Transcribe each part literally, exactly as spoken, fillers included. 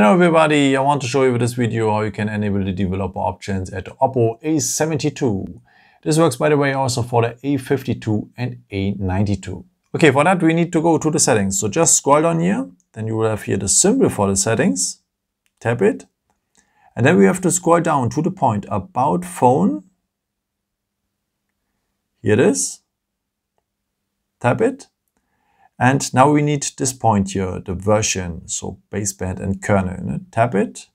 Hello everybody, I want to show you with this video how you can enable the developer options at Oppo A seventy-two. This works by the way also for the A fifty-two and A ninety-two. Okay, for that we need to go to the settings. So just scroll down here, then you will have here the symbol for the settings, tap it, and then we have to scroll down to the point about phone. Here it is, tap it. And now we need this point here, the version, so baseband and kernel. Tap it.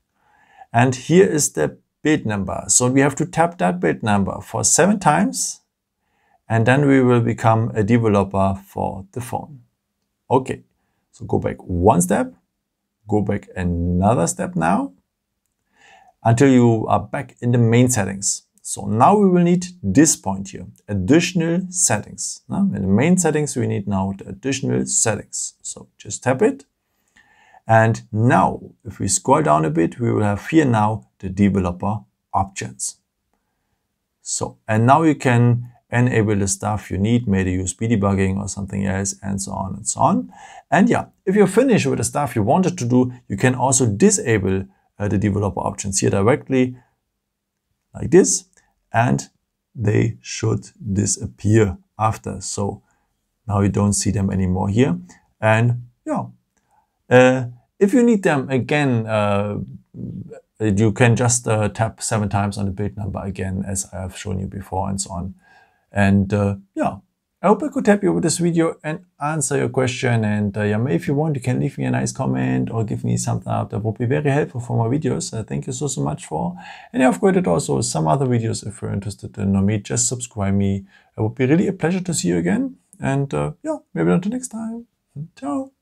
And here is the build number. So we have to tap that build number for seven times. And then we will become a developer for the phone. Okay, so go back one step. Go back another step now. Until you are back in the main settings. So now we will need this point here, additional settings. Now in the main settings, we need now the additional settings. So just tap it. And now if we scroll down a bit, we will have here now the developer options. So, and now you can enable the stuff you need, maybe U S B debugging or something else, and so on and so on. And yeah, if you're finished with the stuff you wanted to do, you can also disable uh, the developer options here directly like this. And they should disappear after. So now you don't see them anymore here. And yeah, uh, if you need them again, uh, you can just uh, tap seven times on the build number again, as I have shown you before and so on. And uh, yeah, I hope I could help you with this video and answer your question. And uh, yeah, if you want, you can leave me a nice comment or give me something up. That would be very helpful for my videos. Uh, thank you so, so much for. And I've created also some other videos if you're interested in me. Just subscribe me. It would be really a pleasure to see you again. And uh, yeah, maybe until next time. Ciao.